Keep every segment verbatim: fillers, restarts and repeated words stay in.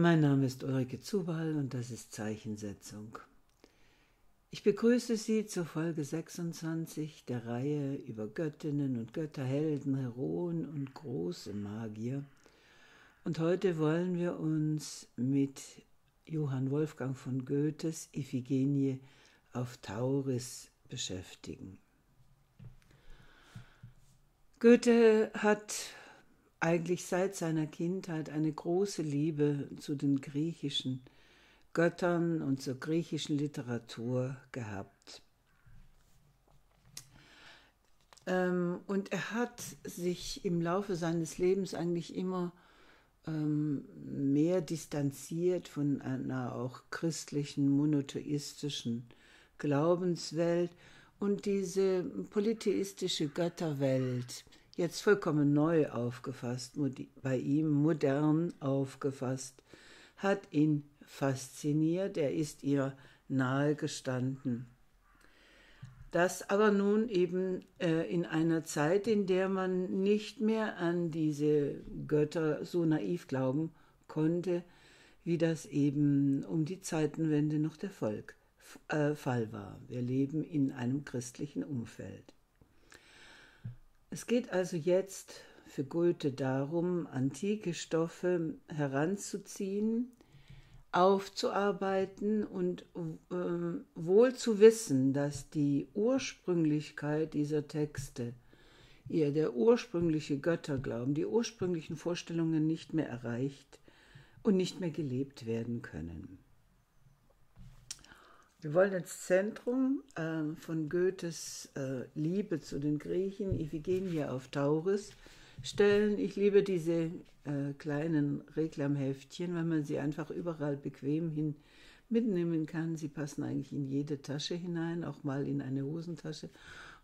Mein Name ist Ulrike Zubal und das ist Zeichensetzung. Ich begrüße Sie zur Folge sechsundzwanzig der Reihe über Göttinnen und Götter, Helden, Heroen und große Magier. Und heute wollen wir uns mit Johann Wolfgang von Goethes Iphigenie auf Tauris beschäftigen. Goethe hat eigentlich seit seiner Kindheit eine große Liebe zu den griechischen Göttern und zur griechischen Literatur gehabt. Und er hat sich im Laufe seines Lebens eigentlich immer mehr distanziert von einer auch christlichen, monotheistischen Glaubenswelt und diese polytheistische Götterwelt jetzt vollkommen neu aufgefasst, bei ihm modern aufgefasst, hat ihn fasziniert, er ist ihr nahe gestanden. Das aber nun eben äh, in einer Zeit, in der man nicht mehr an diese Götter so naiv glauben konnte, wie das eben um die Zeitenwende noch der Volk, äh, Fall war. Wir leben in einem christlichen Umfeld. Es geht also jetzt für Goethe darum, antike Stoffe heranzuziehen, aufzuarbeiten und äh, wohl zu wissen, dass die Ursprünglichkeit dieser Texte, ja, der ursprüngliche Götterglauben, die ursprünglichen Vorstellungen nicht mehr erreicht und nicht mehr gelebt werden können. Wir wollen ins Zentrum äh, von Goethes äh, Liebe zu den Griechen, Iphigenie auf Tauris, stellen. Ich liebe diese äh, kleinen Reklamheftchen, weil man sie einfach überall bequem hin mitnehmen kann. Sie passen eigentlich in jede Tasche hinein, auch mal in eine Hosentasche.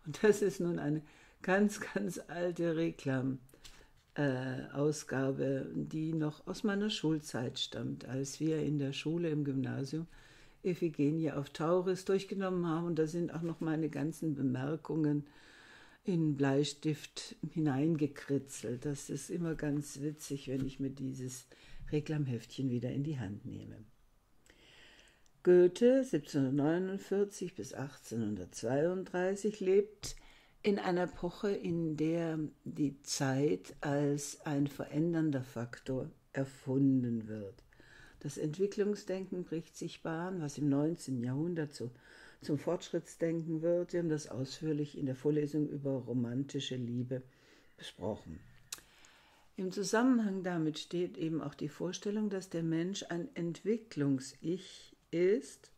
Und das ist nun eine ganz, ganz alte Reklamausgabe, äh, die noch aus meiner Schulzeit stammt, als wir in der Schule im Gymnasium Iphigenie auf Tauris durchgenommen haben, und da sind auch noch meine ganzen Bemerkungen in Bleistift hineingekritzelt. Das ist immer ganz witzig, wenn ich mir dieses Reklamheftchen wieder in die Hand nehme. Goethe, siebzehnhundertneunundvierzig bis achtzehnhundertzweiunddreißig, lebt in einer Epoche, in der die Zeit als ein verändernder Faktor erfunden wird. Das Entwicklungsdenken bricht sich Bahn, was im neunzehnten Jahrhundert so zum Fortschrittsdenken wird. Wir haben das ausführlich in der Vorlesung über romantische Liebe besprochen. Im Zusammenhang damit steht eben auch die Vorstellung, dass der Mensch ein Entwicklungs-Ich ist,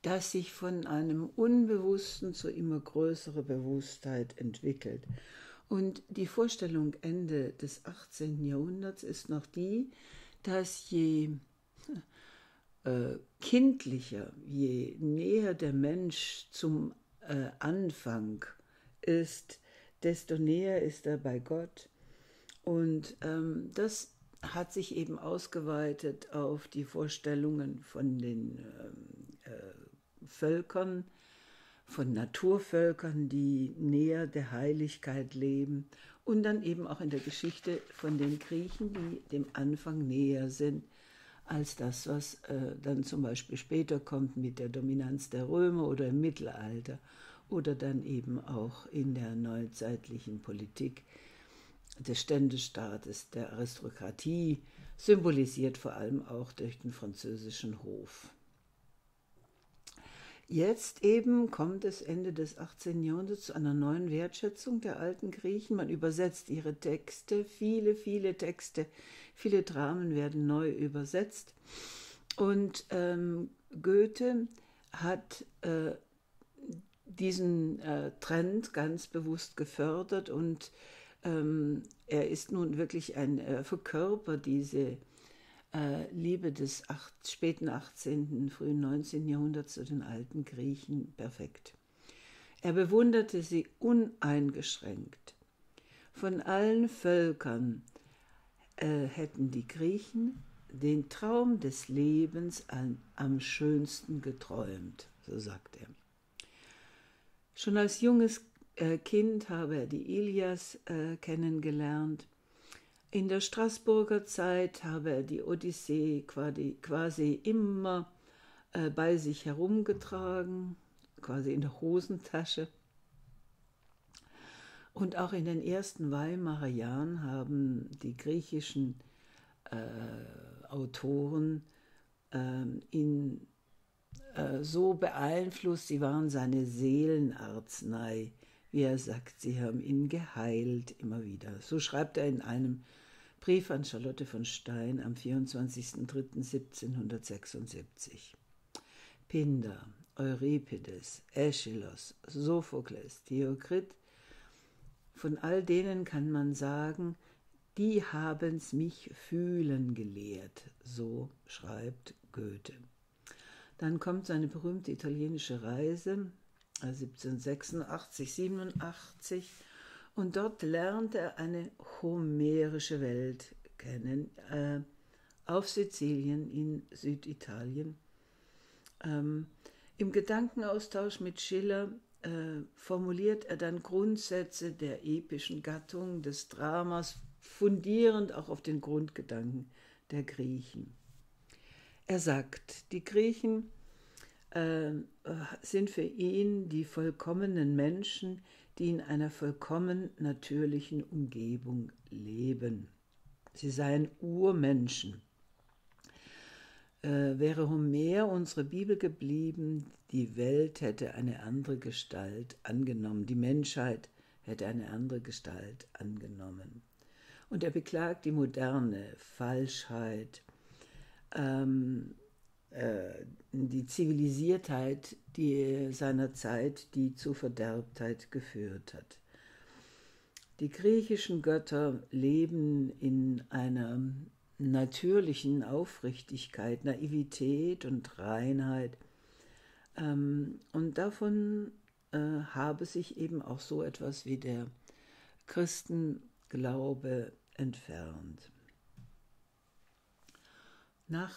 das sich von einem Unbewussten zu immer größerer Bewusstheit entwickelt. Und die Vorstellung Ende des achtzehnten Jahrhunderts ist noch die, dass je äh, kindlicher, je näher der Mensch zum äh, Anfang ist, desto näher ist er bei Gott. Und ähm, das hat sich eben ausgeweitet auf die Vorstellungen von den äh, äh, Völkern, von Naturvölkern, die näher der Heiligkeit leben, und dann eben auch in der Geschichte von den Griechen, die dem Anfang näher sind als das, was äh, dann zum Beispiel später kommt mit der Dominanz der Römer oder im Mittelalter oder dann eben auch in der neuzeitlichen Politik des Ständestaates, der Aristokratie, symbolisiert vor allem auch durch den französischen Hof. Jetzt eben kommt es Ende des achtzehnten Jahrhunderts zu einer neuen Wertschätzung der alten Griechen. Man übersetzt ihre Texte, viele, viele Texte, viele Dramen werden neu übersetzt. Und ähm, Goethe hat äh, diesen äh, Trend ganz bewusst gefördert, und ähm, er ist nun wirklich ein äh, Verkörper diese Liebe des acht, späten achtzehnten, frühen neunzehnten Jahrhunderts zu den alten Griechen perfekt. Er bewunderte sie uneingeschränkt. Von allen Völkern äh, hätten die Griechen den Traum des Lebens an, am schönsten geträumt, so sagt er. Schon als junges äh, Kind habe er die Ilias äh, kennengelernt. In der Straßburger Zeit habe er die Odyssee quasi immer bei sich herumgetragen, quasi in der Hosentasche. Und auch in den ersten Weimarer Jahren haben die griechischen äh, Autoren äh, ihn äh, so beeinflusst, sie waren seine Seelenarznei, wie er sagt, sie haben ihn geheilt immer wieder. So schreibt er in einem Brief an Charlotte von Stein am vierundzwanzigsten dritten siebzehnhundertsechsundsiebzig. Pindar, Euripides, Aeschylus, Sophokles, Theokrit, von all denen kann man sagen, die haben's mich fühlen gelehrt, so schreibt Goethe. Dann kommt seine berühmte italienische Reise siebzehnhundertsechsundachtzig, siebenundachtzig und dort lernt er eine homerische Welt kennen, äh, auf Sizilien in Süditalien. Ähm, Im Gedankenaustausch mit Schiller Äh, formuliert er dann Grundsätze der epischen Gattung des Dramas, fundierend auch auf den Grundgedanken der Griechen. Er sagt, die Griechen äh, sind für ihn die vollkommenen Menschen, die in einer vollkommen natürlichen Umgebung leben. Sie seien Urmenschen. Äh, wäre Homer unsere Bibel geblieben, die Welt hätte eine andere Gestalt angenommen, die Menschheit hätte eine andere Gestalt angenommen. Und er beklagt die moderne Falschheit, ähm, äh, die Zivilisiertheit die, seiner Zeit, die zu Verderbtheit geführt hat. Die griechischen Götter leben in einer natürlichen Aufrichtigkeit, Naivität und Reinheit. Ähm, und davon äh, habe sich eben auch so etwas wie der Christenglaube entfernt. Nach,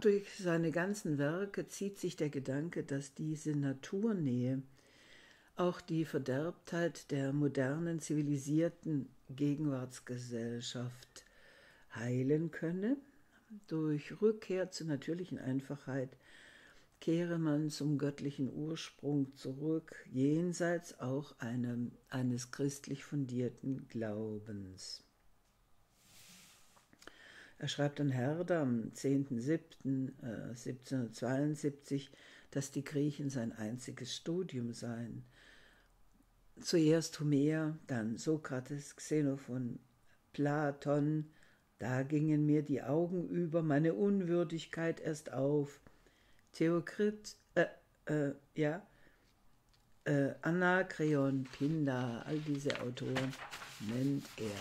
durch seine ganzen Werke zieht sich der Gedanke, dass diese Naturnähe auch die Verderbtheit der modernen, zivilisierten Gegenwartsgesellschaft heilen könne. Durch Rückkehr zur natürlichen Einfachheit kehre man zum göttlichen Ursprung zurück, jenseits auch einem, eines christlich fundierten Glaubens. Er schreibt an Herder am zehnten siebten siebzehnhundertzweiundsiebzig, dass die Griechen sein einziges Studium seien. Zuerst Homer, dann Sokrates, Xenophon, Platon. Da gingen mir die Augen über, meine Unwürdigkeit erst auf. Theokrit, äh, äh, ja, äh, Anakreon, Pindar, all diese Autoren nennt er.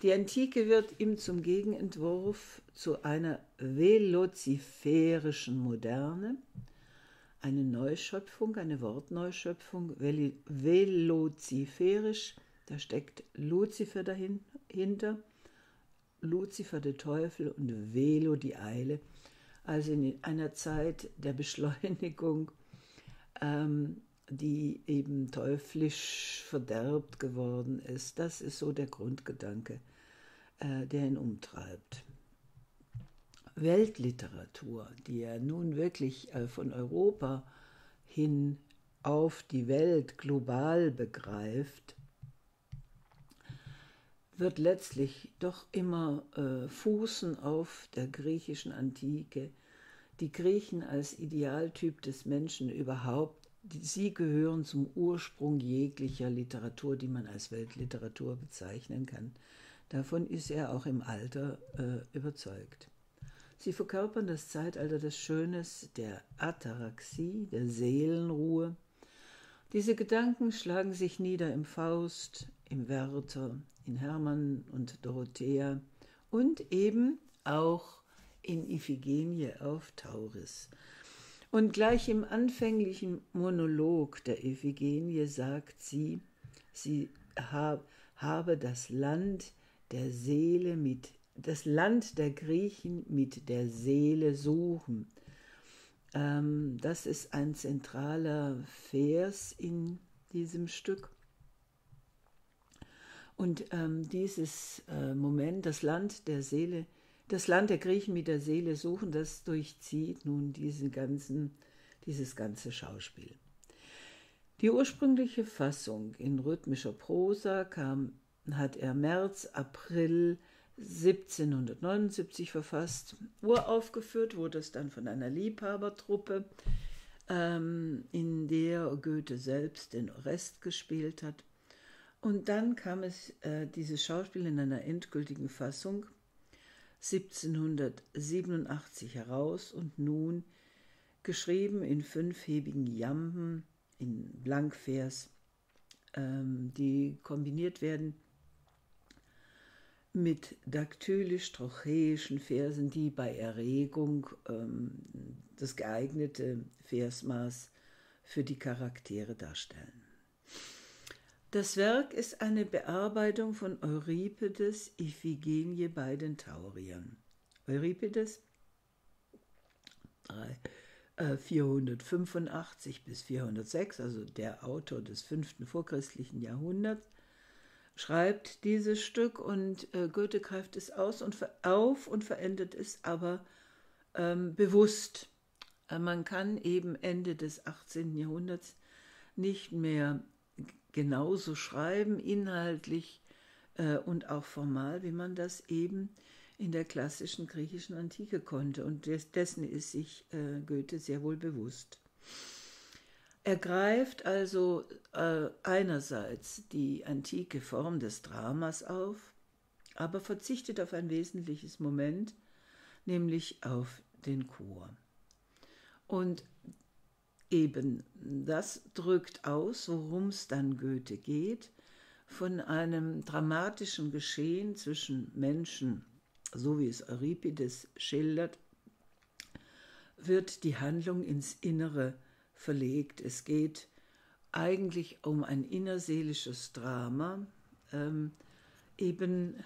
Die Antike wird ihm zum Gegenentwurf zu einer veloziferischen Moderne, eine Neuschöpfung, eine Wortneuschöpfung, vel veloziferisch, da steckt Luzifer dahinter, Luzifer, der Teufel, und Velo, die Eile, also in einer Zeit der Beschleunigung, ähm, die eben teuflisch verderbt geworden ist. Das ist so der Grundgedanke, äh, der ihn umtreibt. Weltliteratur, die er nun wirklich äh, von Europa hin auf die Welt global begreift, wird letztlich doch immer äh, fußen auf der griechischen Antike. Die Griechen als Idealtyp des Menschen überhaupt, die, sie gehören zum Ursprung jeglicher Literatur, die man als Weltliteratur bezeichnen kann. Davon ist er auch im Alter äh, überzeugt. Sie verkörpern das Zeitalter des Schönes, der Ataraxie, der Seelenruhe. Diese Gedanken schlagen sich nieder im Faust, im Werther, in Hermann und Dorothea und eben auch in Iphigenie auf Tauris. Und gleich im anfänglichen Monolog der Iphigenie sagt sie, sie habe das Land der Seele mit, das Land der Griechen mit der Seele suchen. Ähm, das ist ein zentraler Vers in diesem Stück. Und ähm, dieses äh, Moment, das Land der Seele, das Land der Griechen mit der Seele suchen, das durchzieht nun diesen ganzen, dieses ganze Schauspiel. Die ursprüngliche Fassung in rhythmischer Prosa kam, hat er März, April siebzehnhundertneunundsiebzig verfasst. Uraufgeführt wurde es dann von einer Liebhabertruppe, ähm, in der Goethe selbst den Orest gespielt hat. Und dann kam es, äh, dieses Schauspiel in einer endgültigen Fassung siebzehnhundertsiebenundachtzig heraus und nun geschrieben in fünfhebigen Jamben, in Blankvers, ähm, die kombiniert werden mit daktylisch-trocheischen Versen, die bei Erregung ähm, das geeignete Versmaß für die Charaktere darstellen. Das Werk ist eine Bearbeitung von Euripides Iphigenie bei den Tauriern. Euripides vierhundertfünfundachtzig bis vierhundertsechs, also der Autor des fünften vorchristlichen Jahrhunderts, schreibt dieses Stück und Goethe greift es aus und auf und verändert es aber ähm, bewusst. Man kann eben Ende des achtzehnten Jahrhunderts nicht mehr genauso schreiben, inhaltlich äh, und auch formal, wie man das eben in der klassischen griechischen Antike konnte. Und des, dessen ist sich äh, Goethe sehr wohl bewusst. Er greift also äh, einerseits die antike Form des Dramas auf, aber verzichtet auf ein wesentliches Moment, nämlich auf den Chor. Und eben das drückt aus, worum es dann Goethe geht, von einem dramatischen Geschehen zwischen Menschen, so wie es Euripides schildert, wird die Handlung ins Innere verlegt. Es geht eigentlich um ein innerseelisches Drama, ähm, eben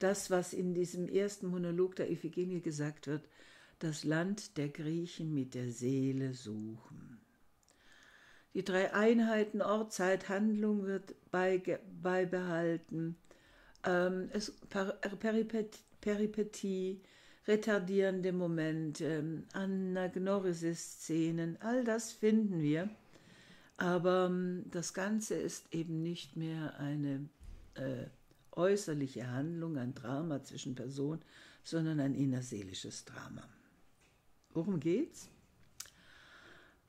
das, was in diesem ersten Monolog der Iphigenie gesagt wird, das Land der Griechen mit der Seele suchen. Die drei Einheiten Ort, Zeit, Handlung wird beibehalten. Ähm, es, per, Peripet, Peripetie, retardierende Momente, Anagnorisis-Szenen, all das finden wir. Aber das Ganze ist eben nicht mehr eine äh, äußerliche Handlung, ein Drama zwischen Personen, sondern ein innerseelisches Drama. Worum geht's?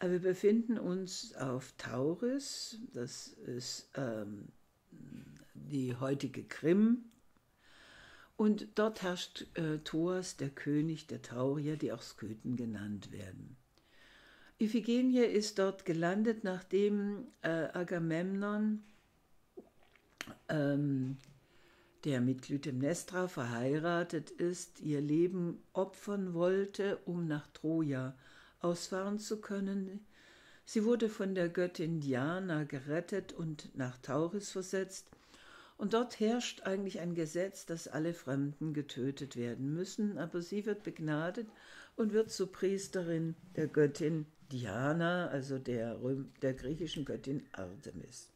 Wir befinden uns auf Tauris, das ist ähm, die heutige Krim. Und dort herrscht äh, Thoas, der König der Taurier, die auch Sköten genannt werden. Iphigenie ist dort gelandet, nachdem äh, Agamemnon, ähm, der mit Klytämnestra verheiratet ist, ihr Leben opfern wollte, um nach Troja ausfahren zu können. Sie wurde von der Göttin Diana gerettet und nach Tauris versetzt. Und dort herrscht eigentlich ein Gesetz, dass alle Fremden getötet werden müssen. Aber sie wird begnadet und wird zur Priesterin der Göttin Diana, also der, der griechischen Göttin Artemis.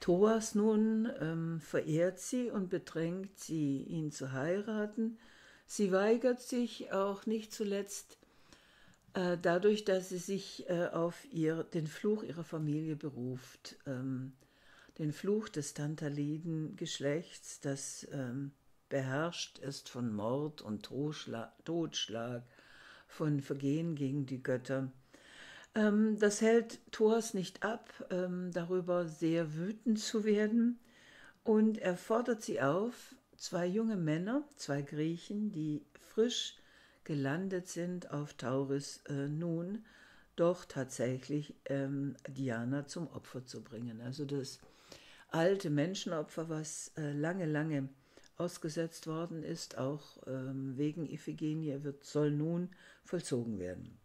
Thoas nun ähm, verehrt sie und bedrängt sie, ihn zu heiraten. Sie weigert sich auch nicht zuletzt äh, dadurch, dass sie sich äh, auf ihr, den Fluch ihrer Familie beruft, ähm, den Fluch des Tantaliden-Geschlechts, das ähm, beherrscht ist von Mord und Totschlag, von Vergehen gegen die Götter. Das hält Thoas nicht ab, darüber sehr wütend zu werden, und er fordert sie auf, zwei junge Männer, zwei Griechen, die frisch gelandet sind auf Tauris, nun doch tatsächlich Diana zum Opfer zu bringen. Also das alte Menschenopfer, was lange, lange ausgesetzt worden ist, auch wegen Iphigenie, wird, soll nun vollzogen werden.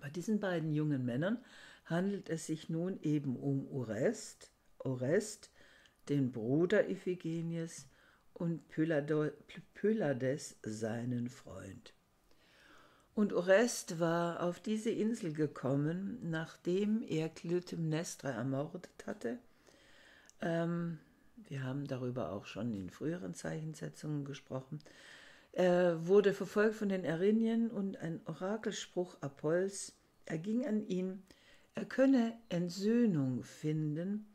Bei diesen beiden jungen Männern handelt es sich nun eben um Orest, Orest, den Bruder Iphigenies, und Pylades, seinen Freund. Und Orest war auf diese Insel gekommen, nachdem er Klytämnestra ermordet hatte Ähm, wir haben darüber auch schon in früheren Zeichensetzungen gesprochen. Er wurde verfolgt von den Erinien und ein Orakelspruch Apolls erging an ihn, er könne Entsöhnung finden,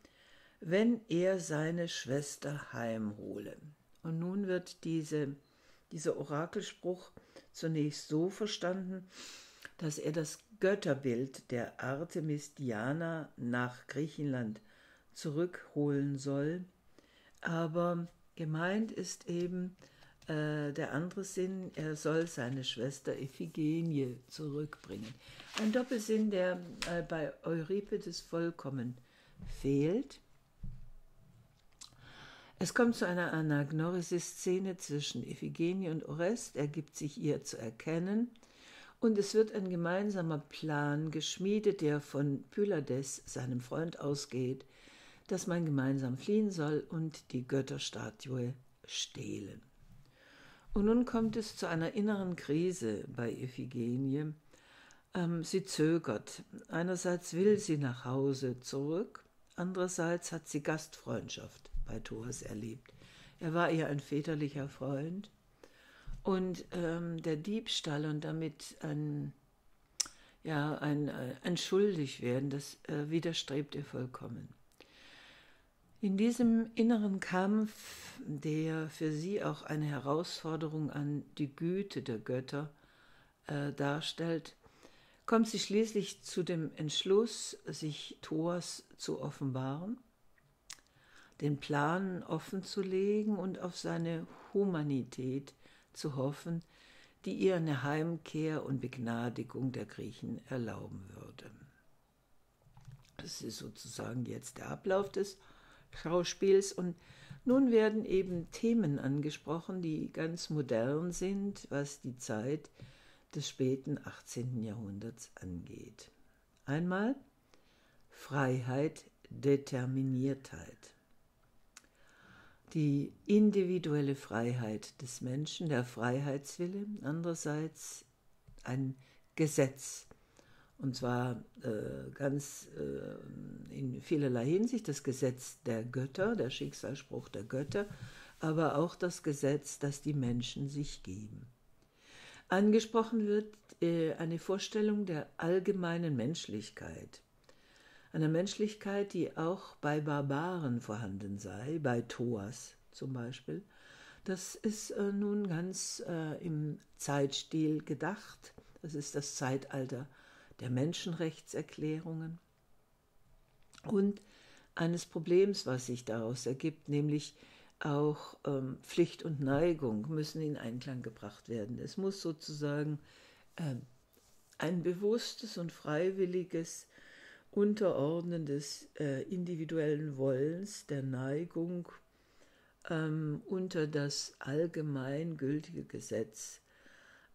wenn er seine Schwester heimhole. Und nun wird diese, dieser Orakelspruch zunächst so verstanden, dass er das Götterbild der Artemis Diana nach Griechenland zurückholen soll. Aber gemeint ist eben äh, der andere Sinn, er soll seine Schwester Iphigenie zurückbringen. Ein Doppelsinn, der äh, bei Euripides vollkommen fehlt. Es kommt zu einer Anagnorisis-Szene zwischen Iphigenie und Orest, er gibt sich ihr zu erkennen. Und es wird ein gemeinsamer Plan geschmiedet, der von Pylades, seinem Freund, ausgeht, dass man gemeinsam fliehen soll und die Götterstatue stehlen. Und nun kommt es zu einer inneren Krise bei Iphigenie. Ähm, sie zögert. Einerseits will sie nach Hause zurück, andererseits hat sie Gastfreundschaft bei Thoas erlebt. Er war ihr ein väterlicher Freund. Und ähm, der Diebstahl und damit ein, ja, ein, ein Schuldigwerden, das äh, widerstrebt ihr vollkommen. In diesem inneren Kampf, der für sie auch eine Herausforderung an die Güte der Götter äh, darstellt, kommt sie schließlich zu dem Entschluss, sich Thoas zu offenbaren, den Plan offen zu legen und auf seine Humanität zu hoffen, die ihr eine Heimkehr und Begnadigung der Griechen erlauben würde. Das ist sozusagen jetzt der Ablauf des Schauspiels und nun werden eben Themen angesprochen, die ganz modern sind, was die Zeit des späten achtzehnten Jahrhunderts angeht. Einmal Freiheit, Determiniertheit. Die individuelle Freiheit des Menschen, der Freiheitswille, andererseits ein Gesetz. Und zwar äh, ganz äh, in vielerlei Hinsicht das Gesetz der Götter, der Schicksalsspruch der Götter, aber auch das Gesetz, das die Menschen sich geben. Angesprochen wird äh, eine Vorstellung der allgemeinen Menschlichkeit. Einer Menschlichkeit, die auch bei Barbaren vorhanden sei, bei Thoas zum Beispiel. Das ist äh, nun ganz äh, im Zeitstil gedacht. Das ist das Zeitalter der Menschenrechtserklärungen und eines Problems, was sich daraus ergibt, nämlich auch ähm, Pflicht und Neigung müssen in Einklang gebracht werden. Es muss sozusagen äh, ein bewusstes und freiwilliges Unterordnen des äh, individuellen Wollens, der Neigung ähm, unter das allgemeingültige Gesetz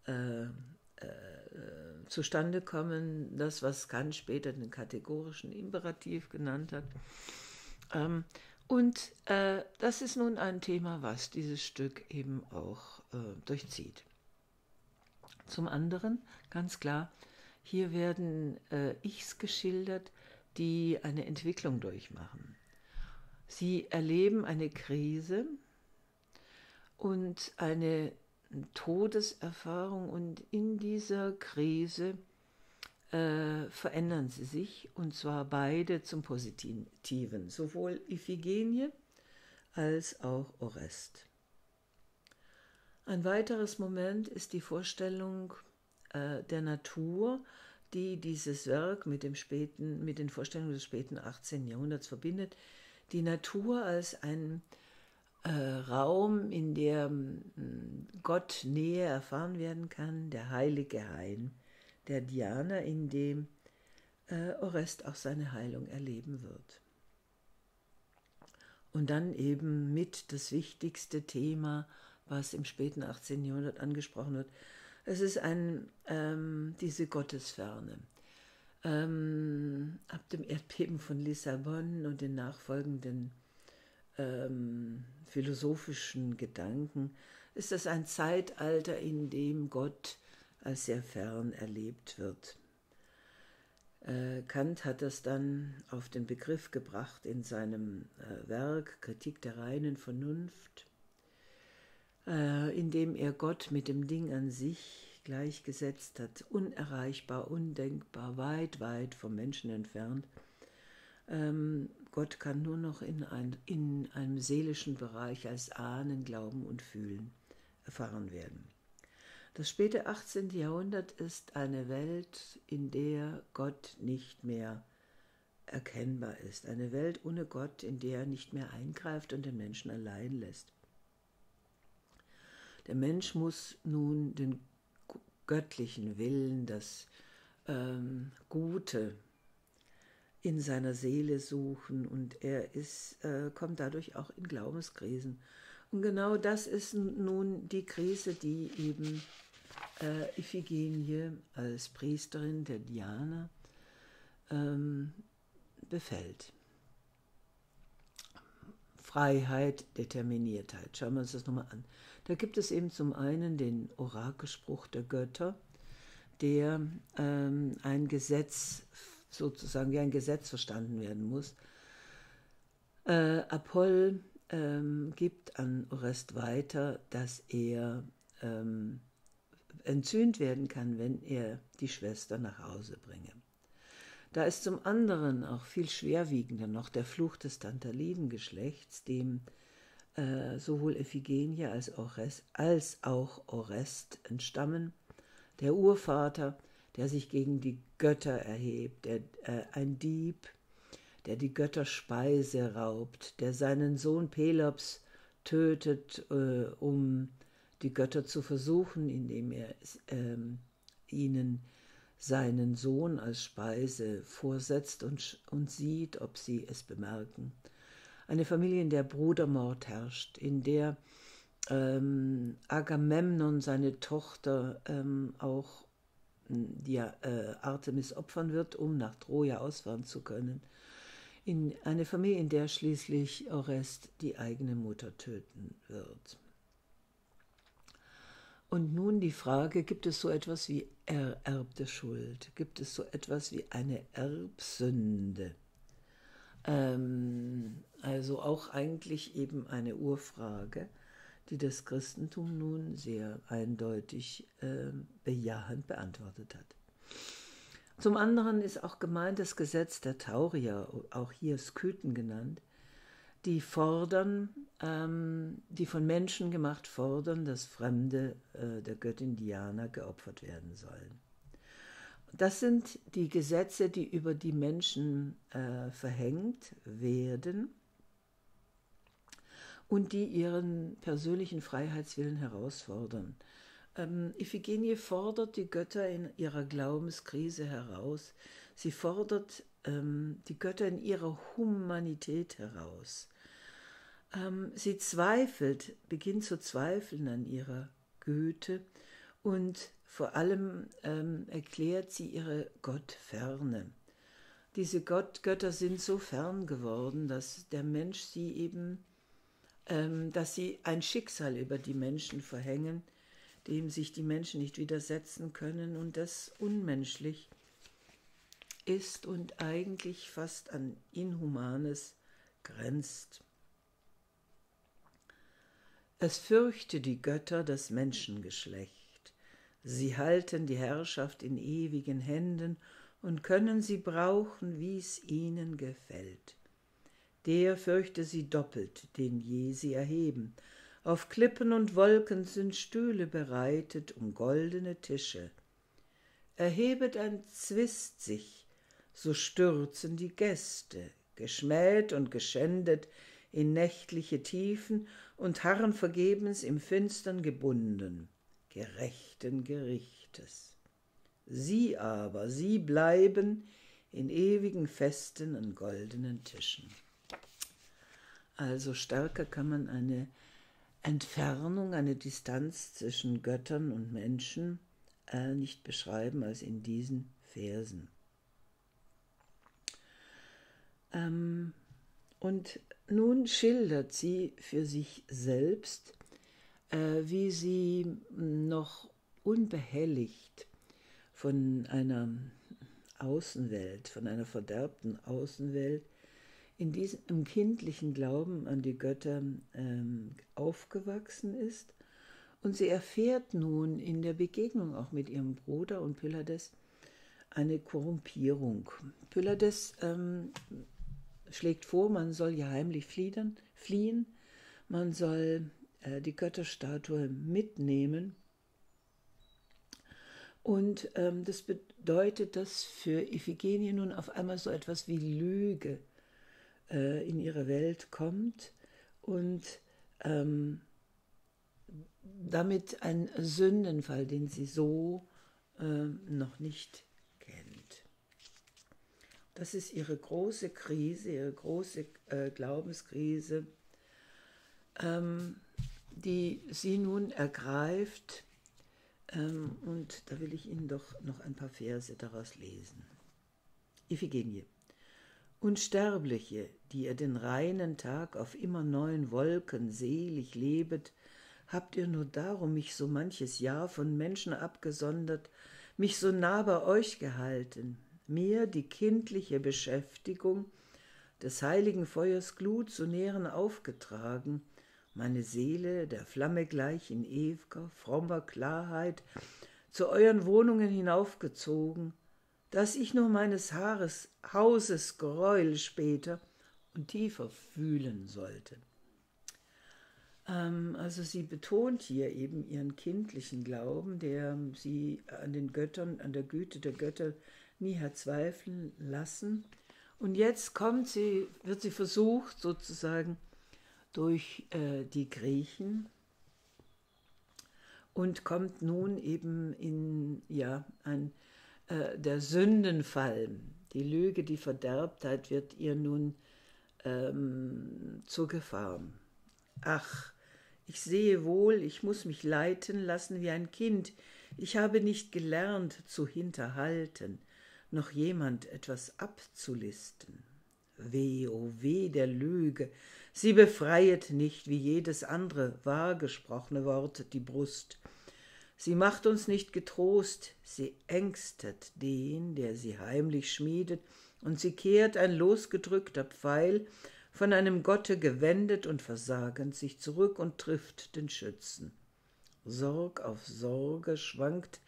äh, äh, zustande kommen, das, was Kant später den kategorischen Imperativ genannt hat. Ähm, und äh, das ist nun ein Thema, was dieses Stück eben auch äh, durchzieht. Zum anderen, ganz klar, hier werden äh, Ichs geschildert, die eine Entwicklung durchmachen. Sie erleben eine Krise und eine Todeserfahrung und in dieser Krise äh, verändern sie sich und zwar beide zum Positiven, sowohl Iphigenie als auch Orest. Ein weiteres Moment ist die Vorstellung der Natur, die dieses Werk mit, dem späten, mit den Vorstellungen des späten achtzehnten Jahrhunderts verbindet. Die Natur als ein äh, Raum, in dem Gott Nähe erfahren werden kann, der heilige Hain, der Diana, in dem äh, Orest auch seine Heilung erleben wird. Und dann eben mit das wichtigste Thema, was im späten achtzehnten Jahrhundert angesprochen wird, es ist ein, ähm, diese Gottesferne. Ähm, ab dem Erdbeben von Lissabon und den nachfolgenden ähm, philosophischen Gedanken ist das ein Zeitalter, in dem Gott als sehr fern erlebt wird. Äh, Kant hat das dann auf den Begriff gebracht in seinem äh, Werk Kritik der reinen Vernunft, äh, indem er Gott mit dem Ding an sich gleichgesetzt hat, unerreichbar, undenkbar, weit, weit vom Menschen entfernt. Ähm, Gott kann nur noch in, ein, in einem seelischen Bereich als Ahnen, Glauben und Fühlen erfahren werden. Das späte achtzehnte. Jahrhundert ist eine Welt, in der Gott nicht mehr erkennbar ist. Eine Welt ohne Gott, in der er nicht mehr eingreift und den Menschen allein lässt. Der Mensch muss nun den göttlichen Willen, das ähm, Gute in seiner Seele suchen, und er ist, äh, kommt dadurch auch in Glaubenskrisen. Und genau das ist nun die Krise, die eben äh, Iphigenie als Priesterin der Diana ähm, befällt. Freiheit, Determiniertheit. Schauen wir uns das nochmal an. Da gibt es eben zum einen den Orakelspruch der Götter, der ähm, ein Gesetz, sozusagen wie ein Gesetz verstanden werden muss. Äh, Apoll Ähm, gibt an Orest weiter, dass er ähm, entzündet werden kann, wenn er die Schwester nach Hause bringe. Da ist zum anderen auch viel schwerwiegender noch der Fluch des Tantaliden-Geschlechts, dem äh, sowohl Iphigenie als, Orest, als auch Orest entstammen. Der Urvater, der sich gegen die Götter erhebt, der, äh, ein Dieb, der die Götterspeise raubt, der seinen Sohn Pelops tötet, äh, um die Götter zu versuchen, indem er äh, ihnen seinen Sohn als Speise vorsetzt und, und sieht, ob sie es bemerken. Eine Familie, in der Brudermord herrscht, in der ähm, Agamemnon seine Tochter ähm, auch die, äh, Artemis opfern wird, um nach Troja ausfahren zu können. In eine Familie, in der schließlich Orest die eigene Mutter töten wird. Und nun die Frage, gibt es so etwas wie ererbte Schuld? Gibt es so etwas wie eine Erbsünde? Ähm, also auch eigentlich eben eine Urfrage, die das Christentum nun sehr eindeutig äh, bejahend beantwortet hat. Zum anderen ist auch gemeint das Gesetz der Taurier, auch hier Skythen genannt, die fordern, ähm, die von Menschen gemacht fordern, dass Fremde äh, der Göttin Diana geopfert werden sollen. Das sind die Gesetze, die über die Menschen äh, verhängt werden und die ihren persönlichen Freiheitswillen herausfordern. Ähm, Iphigenie fordert die Götter in ihrer Glaubenskrise heraus. Sie fordert ähm, die Götter in ihrer Humanität heraus. Ähm, sie zweifelt, beginnt zu zweifeln an ihrer Güte, und vor allem ähm, erklärt sie ihre Gottferne. Diese Gott- Götter sind so fern geworden, dass der Mensch sie eben, ähm, dass sie ein Schicksal über die Menschen verhängen, dem sich die Menschen nicht widersetzen können und das unmenschlich ist und eigentlich fast an Inhumanes grenzt. Es fürchte die Götter das Menschengeschlecht. Sie halten die Herrschaft in ewigen Händen und können sie brauchen, wie es ihnen gefällt. Der fürchte sie doppelt, den je sie erheben. Auf Klippen und Wolken sind Stühle bereitet um goldene Tische. Erhebet ein Zwist sich, so stürzen die Gäste, geschmäht und geschändet in nächtliche Tiefen und harren vergebens im Finstern gebunden, gerechten Gerichtes. Sie aber, sie bleiben in ewigen Festen an goldenen Tischen. Also stärker kann man eine Entfernung, eine Distanz zwischen Göttern und Menschen äh, nicht beschreiben als in diesen Versen. Ähm, und nun schildert sie für sich selbst, äh, wie sie noch unbehelligt von einer Außenwelt, von einer verderbten Außenwelt, in diesem im kindlichen Glauben an die Götter ähm, aufgewachsen ist. Und sie erfährt nun in der Begegnung auch mit ihrem Bruder und Pylades eine Korrumpierung. Pylades ähm, schlägt vor, man soll ja heimlich fliehen, fliehen. Man soll äh, die Götterstatue mitnehmen. Und ähm, das bedeutet, dass für Iphigenie nun auf einmal so etwas wie Lüge äh, in ihre Welt kommt und ähm, damit ein Sündenfall, den sie so äh, noch nicht kennt. Das ist ihre große Krise, ihre große äh, Glaubenskrise, ähm, die sie nun ergreift. Ähm, und da will ich Ihnen doch noch ein paar Verse daraus lesen. Iphigenie. Unsterbliche, die ihr den reinen Tag auf immer neuen Wolken selig lebet, habt ihr nur darum mich so manches Jahr von Menschen abgesondert, mich so nah bei euch gehalten, mir die kindliche Beschäftigung des heiligen Feuers Glut zu nähren aufgetragen, meine Seele der Flamme gleich in ewiger, frommer Klarheit zu euren Wohnungen hinaufgezogen, dass ich nur meines Haares, Hauses Gräuel später und tiefer fühlen sollte. Also sie betont hier eben ihren kindlichen Glauben, der sie an den Göttern, an der Güte der Götter nie hat zweifeln lassen. Und jetzt kommt sie, wird sie versucht, sozusagen durch äh, die Griechen und kommt nun eben in ja, ein, äh, der Sündenfall. Die Lüge, die Verderbtheit wird ihr nun ähm, zur Gefahr. Ach, ich sehe wohl, ich muss mich leiten lassen wie ein Kind. Ich habe nicht gelernt zu hinterhalten, noch jemand etwas abzulisten. Weh, o weh der Lüge, sie befreiet nicht, wie jedes andere wahrgesprochene Wort, die Brust. Sie macht uns nicht getrost, sie ängstet den, der sie heimlich schmiedet, und sie kehrt ein losgedrückter Pfeil, von einem Gotte gewendet und versagend, sich zurück und trifft den Schützen. Sorg auf Sorge schwankt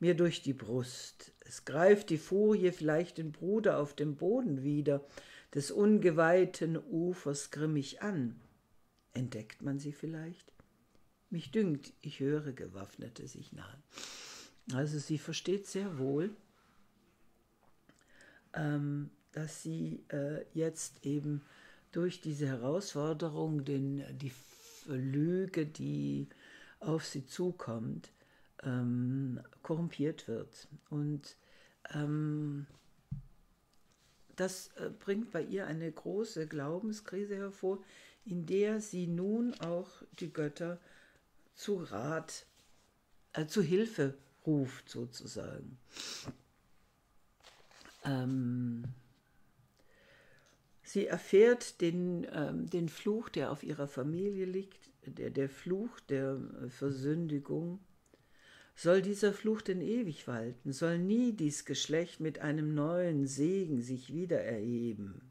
mir durch die Brust. Es greift die Furie vielleicht den Bruder auf dem Boden wieder, des ungeweihten Ufers grimmig an. Entdeckt man sie vielleicht? Mich dünkt, ich höre gewaffnete Signale. Also sie versteht sehr wohl, ähm, dass sie äh, jetzt eben durch diese Herausforderung, den, die Lüge, die auf sie zukommt, ähm, korrumpiert wird. Und ähm, das bringt bei ihr eine große Glaubenskrise hervor, in der sie nun auch die Götter zu Rat, äh, zu Hilfe ruft, sozusagen. Ähm, Sie erfährt den, ähm, den Fluch, der auf ihrer Familie liegt, der, der Fluch der Versündigung. Soll dieser Fluch denn ewig walten? Soll nie dies Geschlecht mit einem neuen Segen sich wieder erheben?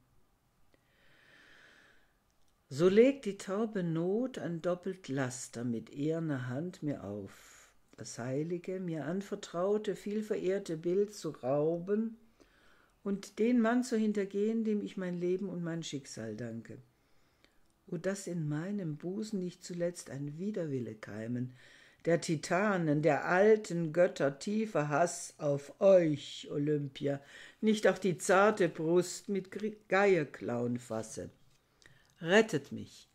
So legt die taube Not ein doppelt Laster mit eherner Hand mir auf, das heilige, mir anvertraute, vielverehrte Bild zu rauben, und den Mann zu hintergehen, dem ich mein Leben und mein Schicksal danke. O dass in meinem Busen nicht zuletzt ein Widerwille keimen, der Titanen, der alten Götter tiefer Hass auf euch, Olympia, nicht auch die zarte Brust mit Geierklauen fasse. Rettet mich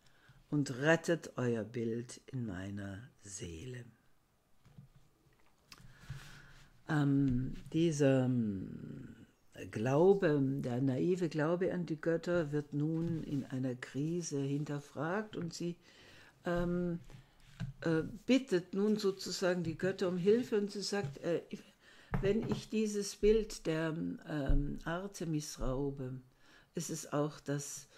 und rettet euer Bild in meiner Seele. Ähm, dieser Glaube, der naive Glaube an die Götter wird nun in einer Krise hinterfragt und sie ähm, äh, bittet nun sozusagen die Götter um Hilfe und sie sagt, äh, wenn ich dieses Bild der ähm, Artemis raube, ist es auch das,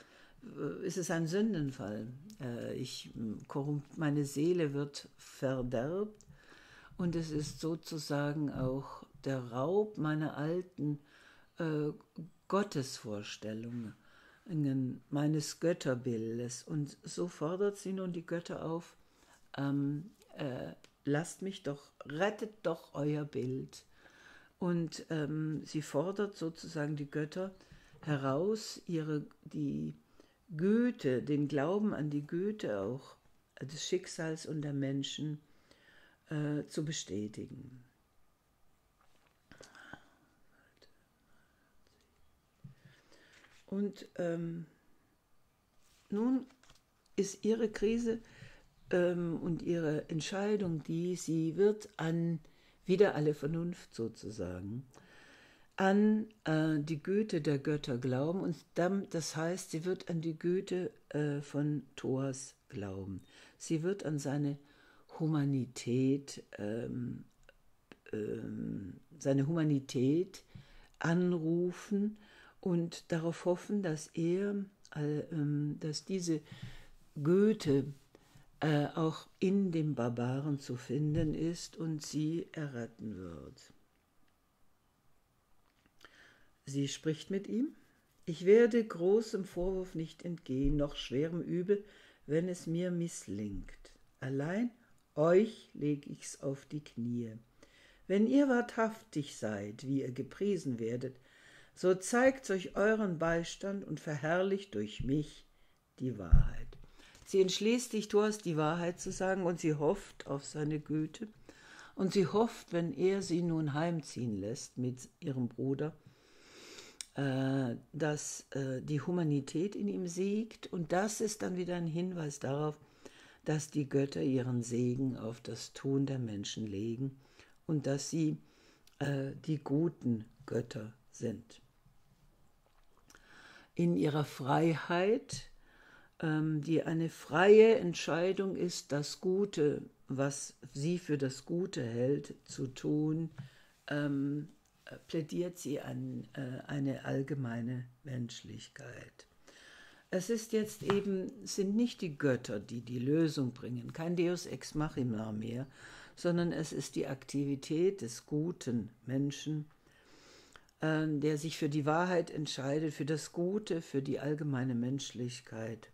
äh, ist es ein Sündenfall. Äh, ich korrump- meine Seele wird verderbt und es ist sozusagen auch der Raub meiner alten äh, Gottesvorstellungen meines Götterbildes. Und so fordert sie nun die Götter auf, ähm, äh, lasst mich doch, rettet doch euer Bild. Und ähm, sie fordert sozusagen die Götter heraus, ihre, die Güte, den Glauben an die Güte auch des Schicksals und der Menschen äh, zu bestätigen. Und ähm, nun ist ihre Krise ähm, und ihre Entscheidung die, sie wird an wieder alle Vernunft sozusagen, an äh, die Güte der Götter glauben. Und dann, das heißt, sie wird an die Güte äh, von Thoas glauben. Sie wird an seine Humanität, ähm, ähm, seine Humanität anrufen und darauf hoffen, dass er, äh, äh, dass diese Goethe äh, auch in dem Barbaren zu finden ist und sie erretten wird. Sie spricht mit ihm: Ich werde großem Vorwurf nicht entgehen, noch schwerem Übel, wenn es mir misslingt. Allein euch leg ich's auf die Knie. Wenn ihr wahrhaftig seid, wie ihr gepriesen werdet, so zeigt euch euren Beistand und verherrlicht durch mich die Wahrheit. Sie entschließt sich, Thoas die Wahrheit zu sagen, und sie hofft auf seine Güte. Und sie hofft, wenn er sie nun heimziehen lässt mit ihrem Bruder, äh, dass äh, die Humanität in ihm siegt. Und das ist dann wieder ein Hinweis darauf, dass die Götter ihren Segen auf das Tun der Menschen legen und dass sie äh, die guten Götter sind. In ihrer Freiheit, ähm, die eine freie Entscheidung ist, das Gute, was sie für das Gute hält, zu tun, ähm, plädiert sie an äh, eine allgemeine Menschlichkeit. Es ist jetzt eben, sind nicht die Götter, die die Lösung bringen, kein Deus ex machina mehr, sondern es ist die Aktivität des guten Menschen, der sich für die Wahrheit entscheidet, für das Gute, für die allgemeine Menschlichkeit,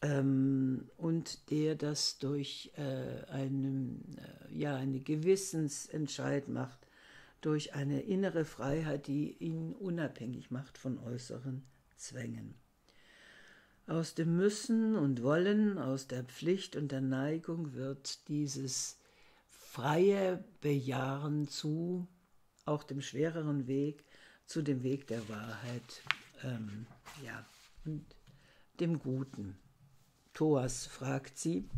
ähm, und der das durch äh, einen, äh, ja, eine Gewissensentscheid macht, durch eine innere Freiheit, die ihn unabhängig macht von äußeren Zwängen. Aus dem Müssen und Wollen, aus der Pflicht und der Neigung wird dieses freie Bejahen zu auch dem schwereren Weg, zu dem Weg der Wahrheit, ähm, ja, und dem Guten. Thoas fragt sie: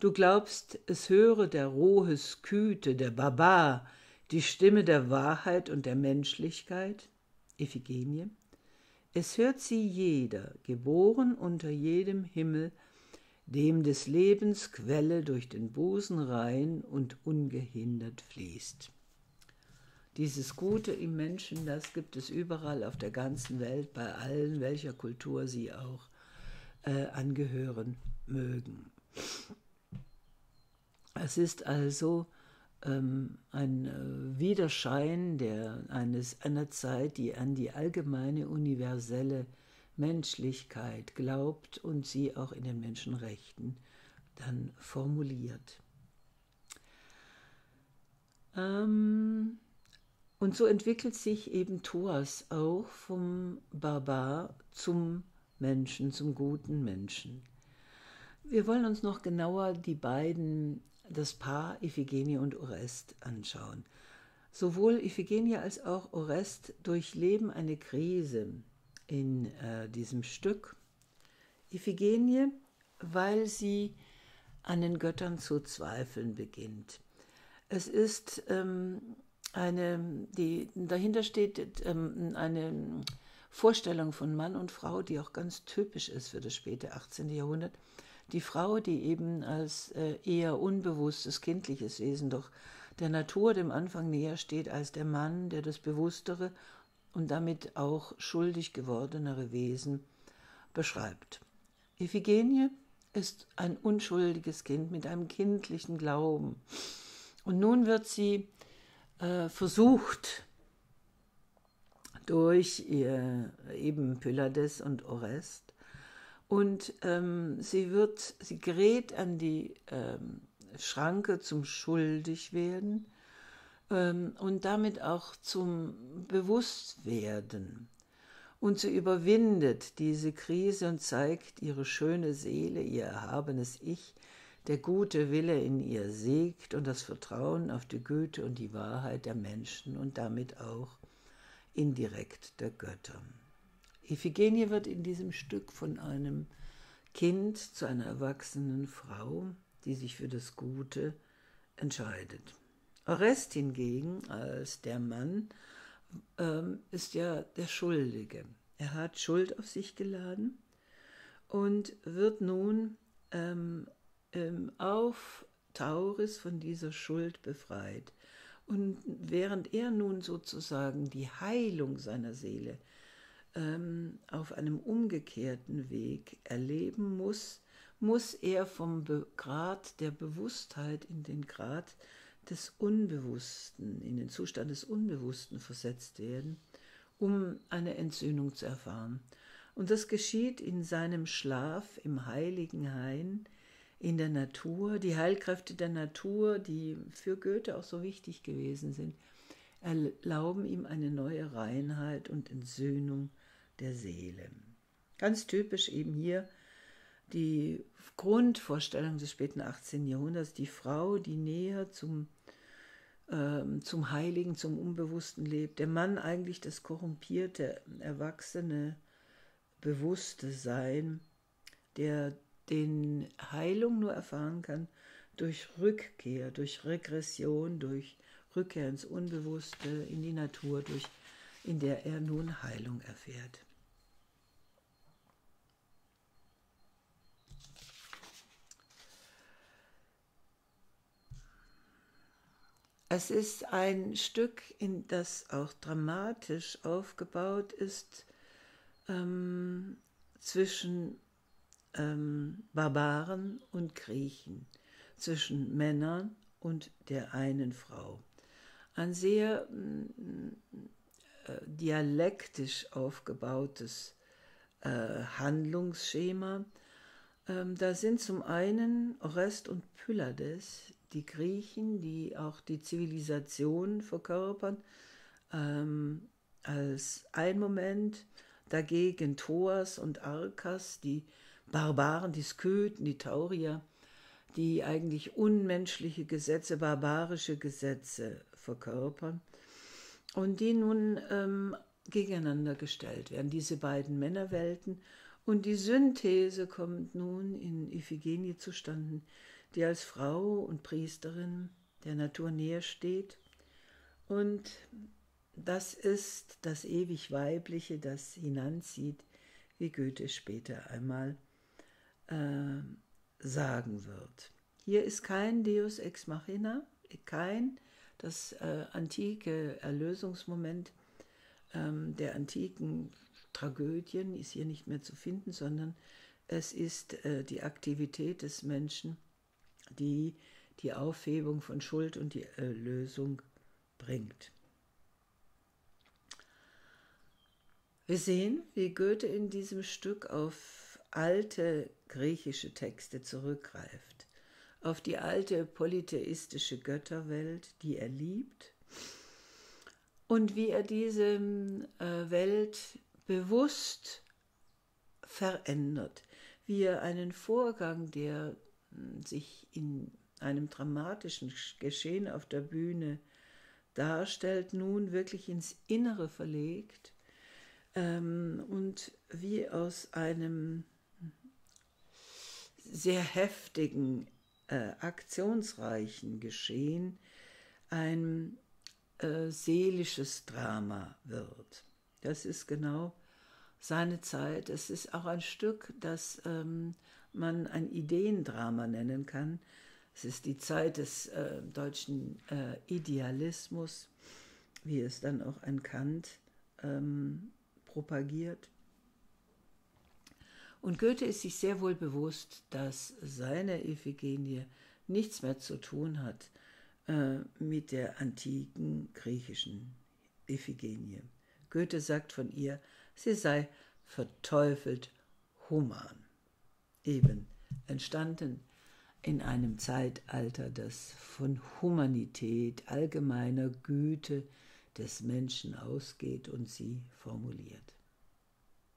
Du glaubst, es höre der rohe Skythe, der Barbar, die Stimme der Wahrheit und der Menschlichkeit? Iphigenie: Es hört sie jeder, geboren unter jedem Himmel, dem des Lebens Quelle durch den Busen rein und ungehindert fließt. Dieses Gute im Menschen, das gibt es überall auf der ganzen Welt, bei allen, welcher Kultur sie auch äh, angehören mögen. Es ist also ähm, ein äh, Widerschein der, eines, einer Zeit, die an die allgemeine, universelle Menschlichkeit glaubt und sie auch in den Menschenrechten dann formuliert. Ähm... Und so entwickelt sich eben Thoas auch vom Barbar zum Menschen, zum guten Menschen. Wir wollen uns noch genauer die beiden, das Paar Iphigenie und Orest, anschauen. Sowohl Iphigenie als auch Orest durchleben eine Krise in äh, diesem Stück. Iphigenie, weil sie an den Göttern zu zweifeln beginnt. Es ist... Ähm, Eine, die, dahinter steht ähm, eine Vorstellung von Mann und Frau, die auch ganz typisch ist für das späte achtzehnten Jahrhundert. Die Frau, die eben als äh, eher unbewusstes, kindliches Wesen doch der Natur dem Anfang näher steht als der Mann, der das bewusstere und damit auch schuldig gewordenere Wesen beschreibt. Iphigenie ist ein unschuldiges Kind mit einem kindlichen Glauben. Und nun wird sie versucht, durch ihr eben Pylades und Orest. Und ähm, sie wird, sie gerät an die ähm, Schranke zum Schuldigwerden ähm, und damit auch zum Bewusstwerden. Und sie überwindet diese Krise und zeigt ihre schöne Seele, ihr erhabenes Ich, der gute Wille in ihr siegt und das Vertrauen auf die Güte und die Wahrheit der Menschen und damit auch indirekt der Götter. Iphigenie wird in diesem Stück von einem Kind zu einer erwachsenen Frau, die sich für das Gute entscheidet. Orest hingegen als der Mann, ist ja der Schuldige. Er hat Schuld auf sich geladen und wird nun ähm, ähm, auf Tauris von dieser Schuld befreit. Und während er nun sozusagen die Heilung seiner Seele ähm, auf einem umgekehrten Weg erleben muss, muss er vom Be- Grad der Bewusstheit in den Grad des Unbewussten, in den Zustand des Unbewussten versetzt werden, um eine Entsöhnung zu erfahren. Und das geschieht in seinem Schlaf im heiligen Hain, in der Natur. Die Heilkräfte der Natur, die für Goethe auch so wichtig gewesen sind, erlauben ihm eine neue Reinheit und Entsöhnung der Seele. Ganz typisch eben hier die Grundvorstellung des späten achtzehnten Jahrhunderts, die Frau, die näher zum, ähm, zum Heiligen, zum Unbewussten lebt, der Mann eigentlich das korrumpierte, erwachsene, bewusste Sein, der den Heilung nur erfahren kann durch Rückkehr, durch Regression, durch Rückkehr ins Unbewusste, in die Natur, durch, in der er nun Heilung erfährt. Es ist ein Stück, in das auch dramatisch aufgebaut ist ähm, zwischen ähm, Barbaren und Griechen, zwischen Männern und der einen Frau. Ein sehr äh, dialektisch aufgebautes äh, Handlungsschema. Ähm, da sind zum einen Orest und Pylades, die Griechen, die auch die Zivilisation verkörpern, ähm, als ein Moment, dagegen Thoas und Arkas, die Barbaren, die Skythen, die Taurier, die eigentlich unmenschliche Gesetze, barbarische Gesetze verkörpern und die nun ähm, gegeneinander gestellt werden, diese beiden Männerwelten. Und die Synthese kommt nun in Iphigenie zustande, die als Frau und Priesterin der Natur näher steht. Und das ist das ewig Weibliche, das hinanzieht, wie Goethe später einmal äh, sagen wird. Hier ist kein Deus ex machina, kein das äh, antike Erlösungsmoment äh, der antiken Tragödien ist hier nicht mehr zu finden, sondern es ist äh, die Aktivität des Menschen, die die Aufhebung von Schuld und die Erlösung bringt. Wir sehen, wie Goethe in diesem Stück auf alte griechische Texte zurückgreift, auf die alte polytheistische Götterwelt, die er liebt, und wie er diese äh, Welt bewusst verändert, wie er einen Vorgang, der sich in einem dramatischen Geschehen auf der Bühne darstellt, nun wirklich ins Innere verlegt ähm, und wie aus einem sehr heftigen, äh, aktionsreichen Geschehen ein äh, seelisches Drama wird. Das ist genau seine Zeit. Es ist auch ein Stück, das ähm, man ein Ideendrama nennen kann. Es ist die Zeit des äh, deutschen äh, Idealismus, wie es dann auch ein Kant ähm, propagiert. Und Goethe ist sich sehr wohl bewusst, dass seine Iphigenie nichts mehr zu tun hat äh, mit der antiken griechischen Iphigenie. Goethe sagt von ihr, sie sei verteufelt human, eben entstanden in einem Zeitalter, das von Humanität, allgemeiner Güte des Menschen ausgeht und sie formuliert.